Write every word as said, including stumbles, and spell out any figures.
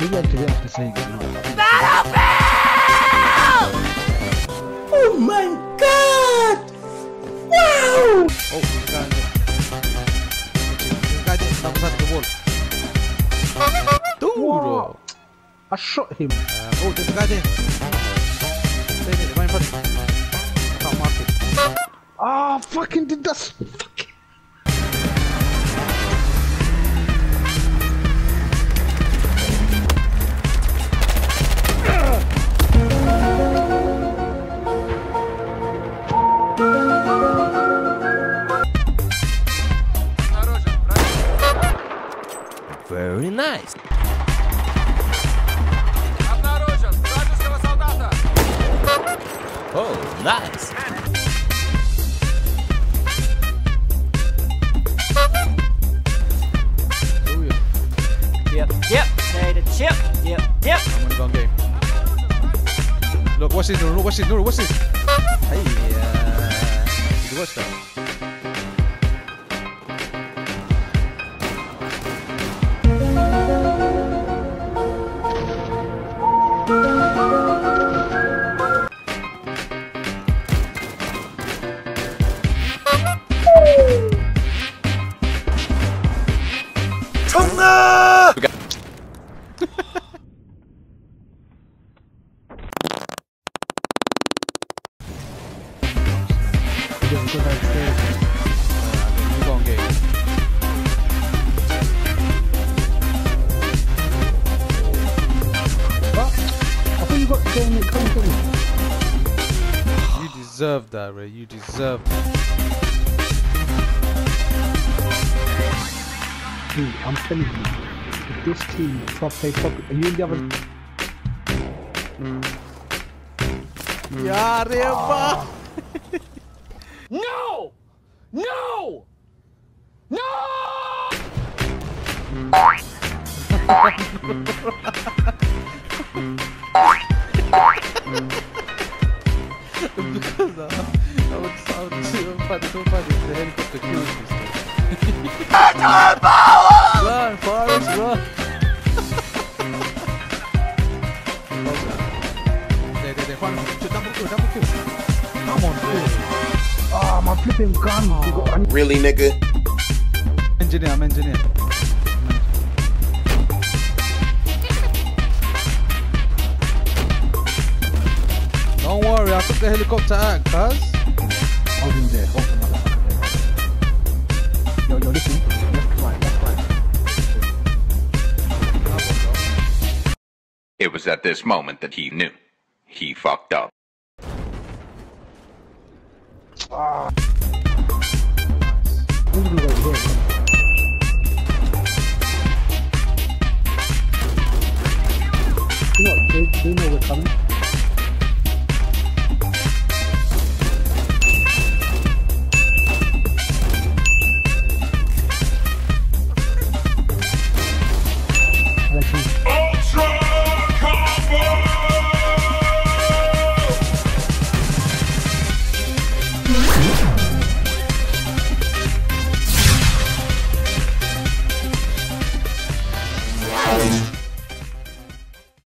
You have to be after saying it now. Battlefield! Oh my god! Wow! Oh, we got it. We got it. That was at the wall. Duro! I shot him. Uh, oh, there's a guy there. There, there, right in front of me. I can't mark it. Ah, oh, fucking did that. Fucking. Very nice. Oh, nice. Yep, yep, say the chip, yep, yep. I'm gonna go on game. Look, what's this, Nuru, what's this, Nuru, what's this? Hey, uh, did you watch that? You deserve that, Ray. You deserve that. Dude, I'm telling you, this team top play top. Are you in the other? Mm. Mm. Yeah, ah. No! No! No! Mm. Because uh, I would sound too funny, too funny if the helicopter kills me. Run, Forrest, run! There, there, there, one, two, double kill, double kill. Come on, dude. Ah, oh, my flipping gun. Oh. Really, nigga? Engineer, I'm engineer. Don't worry, I took the helicopter out, cuz. Hold him there, hold him there. Yo, yo, listen. Left, right, left, right. It was at this moment that he knew. He fucked up. Ah. Nice. You know, they, they know we're coming. Thank you.